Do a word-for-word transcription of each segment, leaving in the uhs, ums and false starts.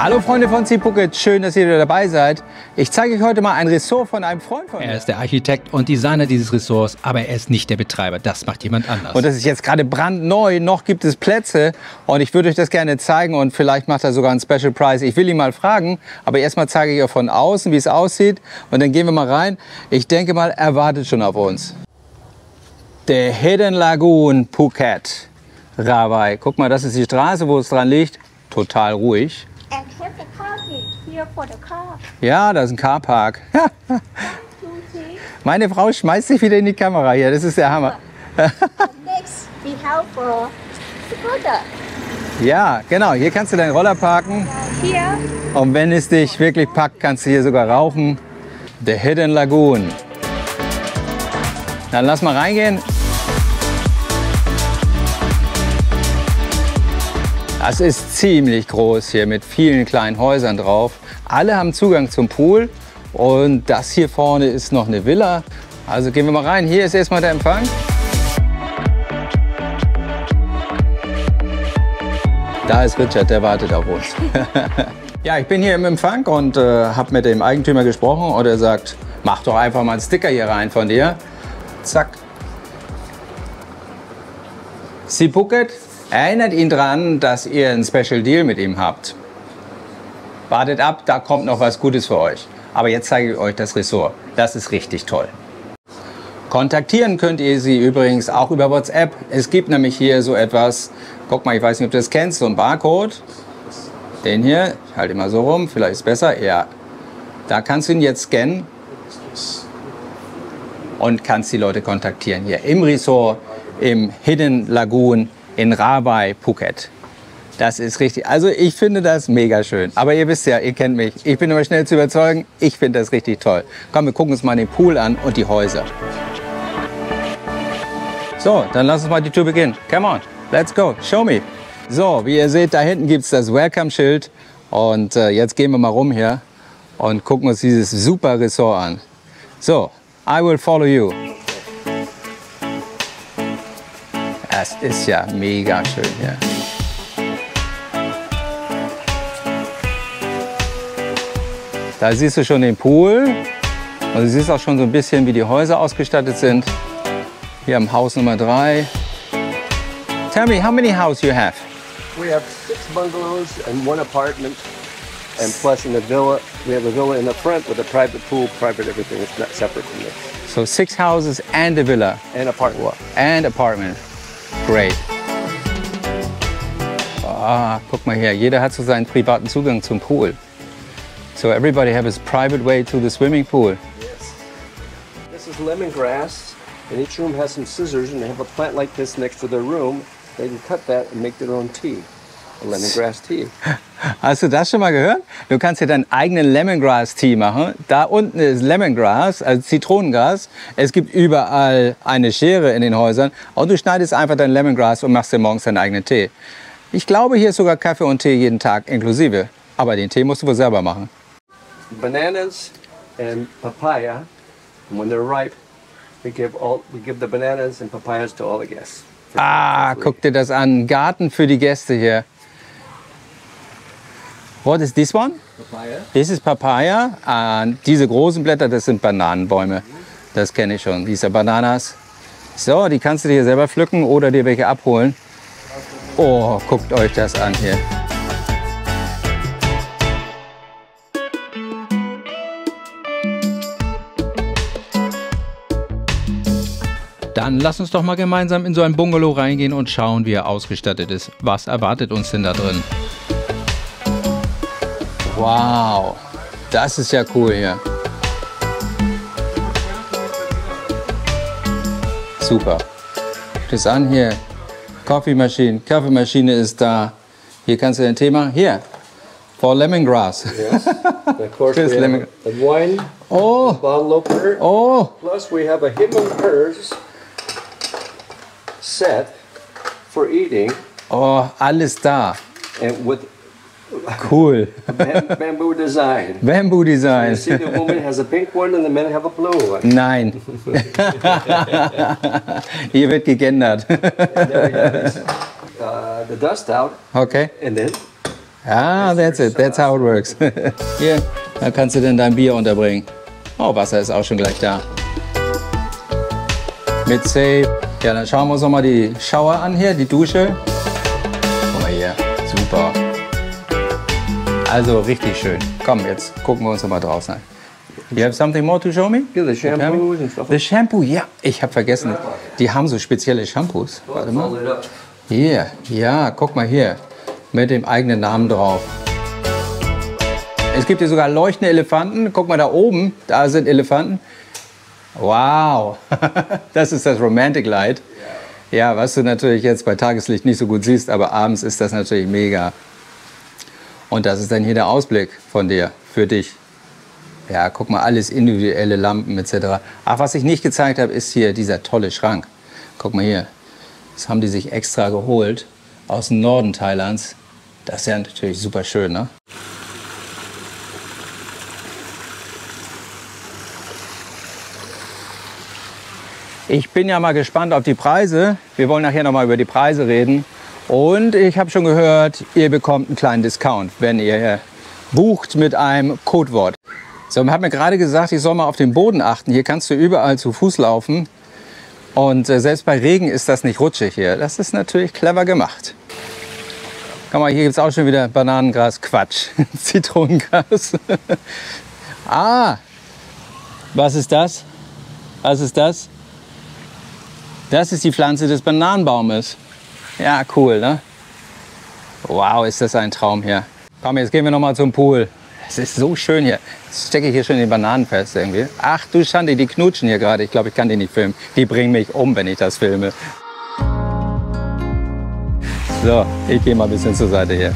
Hallo Freunde von See Phuket, schön, dass ihr wieder dabei seid. Ich zeige euch heute mal ein Ressort von einem Freund von mir. Er ist der Architekt und Designer dieses Ressorts, aber er ist nicht der Betreiber, das macht jemand anders. Und das ist jetzt gerade brandneu, noch gibt es Plätze und ich würde euch das gerne zeigen und vielleicht macht er sogar einen Special Price. Ich will ihn mal fragen, aber erstmal zeige ich euch von außen, wie es aussieht und dann gehen wir mal rein. Ich denke mal, er wartet schon auf uns. Der Hidden Lagoon Phuket, Rawai. Guck mal, das ist die Straße, wo es dran liegt, total ruhig. Ja, da ist ein Carpark. Meine Frau schmeißt sich wieder in die Kamera hier, das ist der Hammer. Ja, genau, hier kannst du deinen Roller parken. Und wenn es dich wirklich packt, kannst du hier sogar rauchen. The Hidden Lagoon. Dann lass mal reingehen. Das ist ziemlich groß hier mit vielen kleinen Häusern drauf. Alle haben Zugang zum Pool und das hier vorne ist noch eine Villa. Also gehen wir mal rein. Hier ist erstmal der Empfang. Da ist Richard, der wartet auf uns. Ja, ich bin hier im Empfang und äh, habe mit dem Eigentümer gesprochen und er sagt, mach doch einfach mal einen Sticker hier rein von dir. Zack. See Phuket. Erinnert ihn daran, dass ihr einen Special Deal mit ihm habt. Wartet ab, da kommt noch was Gutes für euch. Aber jetzt zeige ich euch das Ressort. Das ist richtig toll. Kontaktieren könnt ihr sie übrigens auch über WhatsApp. Es gibt nämlich hier so etwas, guck mal, ich weiß nicht, ob du das kennst, so ein Barcode. Den hier, ich halte ihn mal so rum, vielleicht ist es besser. Ja, da kannst du ihn jetzt scannen und kannst die Leute kontaktieren. Hier im Ressort, im Hidden Lagoon in Rawai, Phuket. Das ist richtig. Also ich finde das mega schön. Aber ihr wisst ja, ihr kennt mich. Ich bin immer schnell zu überzeugen. Ich finde das richtig toll. Komm, wir gucken uns mal den Pool an und die Häuser. So, dann lass uns mal die Tour beginnen. Come on, let's go, show me. So, wie ihr seht, da hinten gibt es das Welcome-Schild. Und äh, jetzt gehen wir mal rum hier und gucken uns dieses super Ressort an. So, I will follow you. Das ist ja mega schön hier. Da siehst du schon den Pool. Also du siehst auch schon so ein bisschen, wie die Häuser ausgestattet sind. Hier am Haus Nummer drei. Tell me, how many houses you have? We have six bungalows and one apartment. And plus in the villa, we have a villa in the front with a private pool, private everything. It's not separate from this. So six houses and a villa. And apartment. And apartment. Great. Ah, guck mal her, jeder hat so seinen privaten Zugang zum Pool. So everybody has his private way to the swimming pool. Yes. This is lemongrass, and each room has some scissors, and they have a plant like this next to their room. They can cut that and make their own tea, a lemongrass tea. Hast du das schon mal gehört? Du kannst dir deinen eigenen Lemongrass-Tee machen. Da unten ist Lemongrass, also Zitronengras. Es gibt überall eine Schere in den Häusern. Und du schneidest einfach dein Lemongrass und machst dir morgens deinen eigenen Tee. Ich glaube, hier ist sogar Kaffee und Tee jeden Tag inklusive. Aber den Tee musst du wohl selber machen. Bananas and papaya. And when they're ripe, we give, all, we give the bananas and papayas to all the guests. Ah, guck dir das an. Garten für die Gäste hier. What is this one? Papaya. This is papaya. Und diese großen Blätter, das sind Bananenbäume. Das kenne ich schon. Diese Bananas. So, die kannst du dir selber pflücken oder dir welche abholen. Oh, guckt euch das an hier. Dann lass uns doch mal gemeinsam in so ein Bungalow reingehen und schauen, wie er ausgestattet ist. Was erwartet uns denn da drin? Wow, das ist ja cool hier. Super. Das an hier. Kaffeemaschine. Kaffeemaschine ist da. Hier kannst du dein Tee machen. Hier. For lemongrass. Yes. Of course we lemon. Have wine. Oh. Bottle opener. Oh. Plus we have a hidden purse set for eating. Oh, alles da. And with cool. Bamboo design. Bamboo design. So you see the woman has a pink one and the men have a blue one. Nein. Hier wird gegendert. And there we have this, uh, the dust out. Okay. And then Ah, that's it. That's how it works. Hier, da kannst du denn dein Bier unterbringen. Oh, Wasser ist auch schon gleich da. Mit Safe. Ja, dann schauen wir uns nochmal die Shower an hier, die Dusche. Guck mal hier, super. Also richtig schön. Komm, jetzt gucken wir uns nochmal draußen an. You have something more to show me? Yeah, the shampoos and stuff. The shampoo, ja. Ich habe vergessen, die haben so spezielle Shampoos. Warte mal. Hier, ja, guck mal hier. Mit dem eigenen Namen drauf. Es gibt hier sogar leuchtende Elefanten. Guck mal da oben, da sind Elefanten. Wow, das ist das Romantic Light. Ja, was du natürlich jetzt bei Tageslicht nicht so gut siehst, aber abends ist das natürlich mega. Und das ist dann hier der Ausblick von dir, für dich. Ja, guck mal, alles individuelle Lampen et cetera. Ach, was ich nicht gezeigt habe, ist hier dieser tolle Schrank. Guck mal hier, das haben die sich extra geholt aus dem Norden Thailands. Das ist ja natürlich super schön, ne? Ich bin ja mal gespannt auf die Preise. Wir wollen nachher nochmal über die Preise reden. Und ich habe schon gehört, ihr bekommt einen kleinen Discount, wenn ihr bucht mit einem Codewort. So, man hat mir gerade gesagt, ich soll mal auf den Boden achten. Hier kannst du überall zu Fuß laufen. Und äh, selbst bei Regen ist das nicht rutschig hier. Das ist natürlich clever gemacht. Guck mal, hier gibt es auch schon wieder Bananengras. Quatsch. Zitronengras. Ah! Was ist das? Was ist das? Das ist die Pflanze des Bananenbaumes. Ja, cool, ne? Wow, ist das ein Traum hier. Komm, jetzt gehen wir nochmal zum Pool. Es ist so schön hier. Jetzt stecke ich hier schon in den Bananen fest irgendwie. Ach du Schande, die knutschen hier gerade. Ich glaube, ich kann die nicht filmen. Die bringen mich um, wenn ich das filme. So, ich gehe mal ein bisschen zur Seite hier.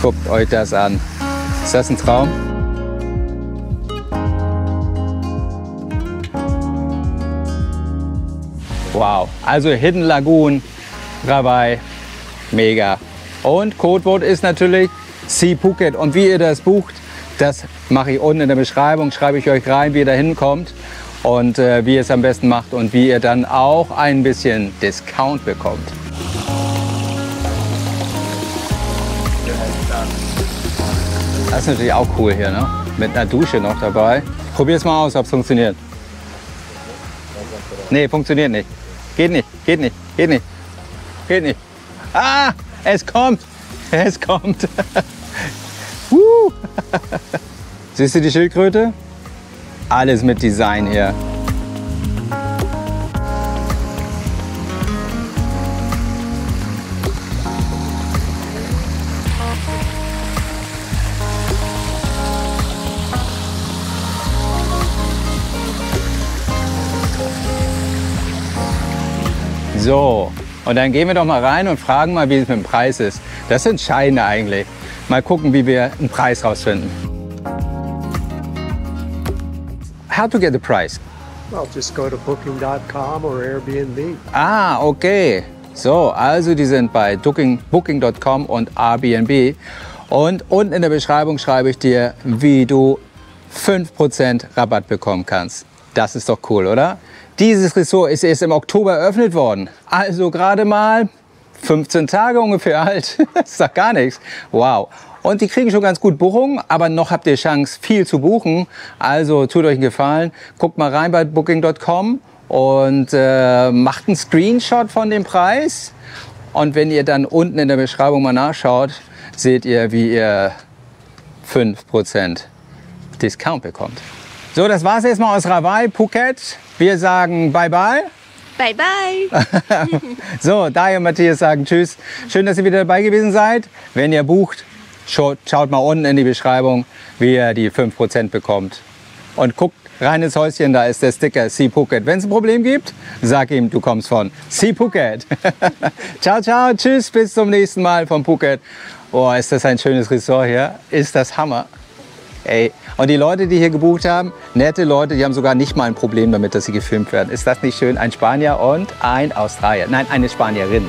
Guckt euch das an. Ist das ein Traum? Wow, also Hidden Lagoon, Rawai, mega. Und Codewort ist natürlich See Phuket. Und wie ihr das bucht, das mache ich unten in der Beschreibung. Schreibe ich euch rein, wie ihr da hinkommt und äh, wie ihr es am besten macht und wie ihr dann auch ein bisschen Discount bekommt. Das ist natürlich auch cool hier, ne? Mit einer Dusche noch dabei. Probier's mal aus, ob es funktioniert. Nee, funktioniert nicht. Geht nicht, geht nicht, geht nicht, geht nicht. Ah! Es kommt! Es kommt! uh. Siehst du die Schildkröte? Alles mit Design hier. So. Und dann gehen wir doch mal rein und fragen mal, wie es mit dem Preis ist. Das ist entscheidend eigentlich. Mal gucken, wie wir einen Preis rausfinden. How to get the price? Well, just go to Booking dot com or Airbnb. Ah, okay. So, also die sind bei Booking dot com und Airbnb. Und unten in der Beschreibung schreibe ich dir, wie du fünf Prozent Rabatt bekommen kannst. Das ist doch cool, oder? Dieses Resort ist erst im Oktober eröffnet worden. Also gerade mal fünfzehn Tage ungefähr alt. Das sagt gar nichts. Wow. Und die kriegen schon ganz gut Buchungen, aber noch habt ihr Chance, viel zu buchen. Also tut euch einen Gefallen. Guckt mal rein bei Booking dot com und äh, macht einen Screenshot von dem Preis. Und wenn ihr dann unten in der Beschreibung mal nachschaut, seht ihr, wie ihr fünf Prozent Discount bekommt. So, das war's erstmal aus Rawai, Phuket. Wir sagen Bye-Bye. Bye-Bye. So, Dai und Matthias sagen Tschüss. Schön, dass ihr wieder dabei gewesen seid. Wenn ihr bucht, schaut, schaut mal unten in die Beschreibung, wie ihr die fünf Prozent bekommt. Und guckt rein ins Häuschen, da ist der Sticker See Phuket. Wenn es ein Problem gibt, sag ihm, du kommst von See Phuket. Ciao, ciao, tschüss, bis zum nächsten Mal von Phuket. Oh, ist das ein schönes Resort hier. Ist das Hammer. Ey. Und die Leute, die hier gebucht haben, nette Leute, die haben sogar nicht mal ein Problem damit, dass sie gefilmt werden. Ist das nicht schön? Ein Spanier und ein Australier. Nein, eine Spanierin.